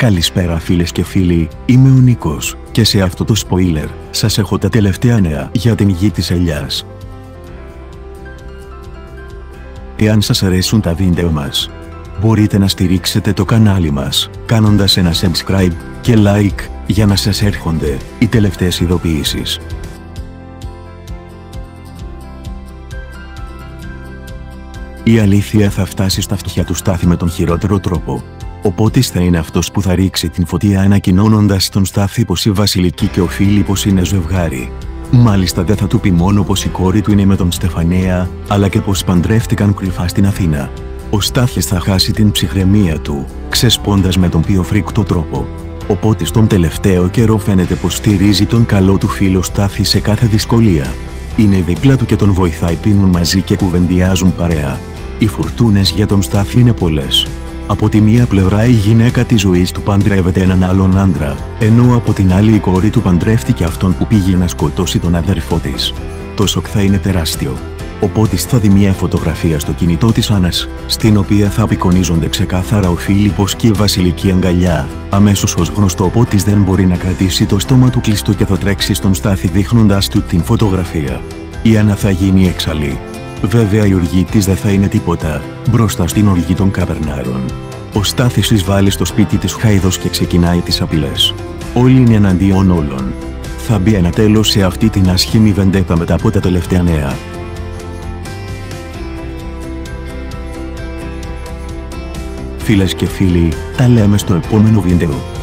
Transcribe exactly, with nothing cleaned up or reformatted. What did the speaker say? Καλησπέρα φίλες και φίλοι, είμαι ο Νίκος και σε αυτό το spoiler σας έχω τα τελευταία νέα για την Γη της Ελιάς. Εάν σας αρέσουν τα βίντεο μας, μπορείτε να στηρίξετε το κανάλι μας κάνοντας ένα subscribe και like για να σας έρχονται οι τελευταίες ειδοποιήσεις. Η αλήθεια θα φτάσει στα αυτιά του Στάθη με τον χειρότερο τρόπο. Ο Πότης θα είναι αυτός που θα ρίξει την φωτιά, ανακοινώνοντας στον Στάθη πως η Βασιλική και ο Φίλιππος είναι ζευγάρι. Μάλιστα δεν θα του πει μόνο πως η κόρη του είναι με τον Στεφανέα, αλλά και πως παντρεύτηκαν κρυφά στην Αθήνα. Ο Στάθης θα χάσει την ψυχραιμία του, ξεσπώντας με τον πιο φρικτό τρόπο. Ο Πότης τον τελευταίο καιρό φαίνεται πως στηρίζει τον καλό του φίλο Στάθη σε κάθε δυσκολία. Είναι δίπλα του και τον βοηθάει, πίνουν μαζί και κουβεντιάζουν παρέα. Οι φουρτούνες για τον Στάθη είναι πολλές. Από τη μία πλευρά η γυναίκα της ζωής του παντρεύεται έναν άλλον άντρα, ενώ από την άλλη η κόρη του παντρεύτηκε αυτόν που πήγε να σκοτώσει τον αδερφό της. Το σοκ θα είναι τεράστιο. Ο Πότης θα δει μια φωτογραφία στο κινητό της Άννας, στην οποία θα απεικονίζονται ξεκάθαρα ο Φίλιππος και η Βασιλική Αγκαλιά. Αμέσως, ως γνωστό, ο Πότης δεν μπορεί να κρατήσει το στόμα του κλειστό και θα τρέξει στον Στάθη δείχνοντας του την φωτογραφία. Η Άννα θα γίνει έξαλλη. Βέβαια η οργή της δεν θα είναι τίποτα μπροστά στην οργή των Καβερνάρων. Ο Στάθης εισβάλλει στο σπίτι της Χαϊδός και ξεκινάει τις απειλές. Όλοι είναι εναντίον όλων. Θα μπει ένα τέλος σε αυτή την άσχημη βεντέτα μετά από τα τελευταία νέα. Φίλες και φίλοι, τα λέμε στο επόμενο βίντεο.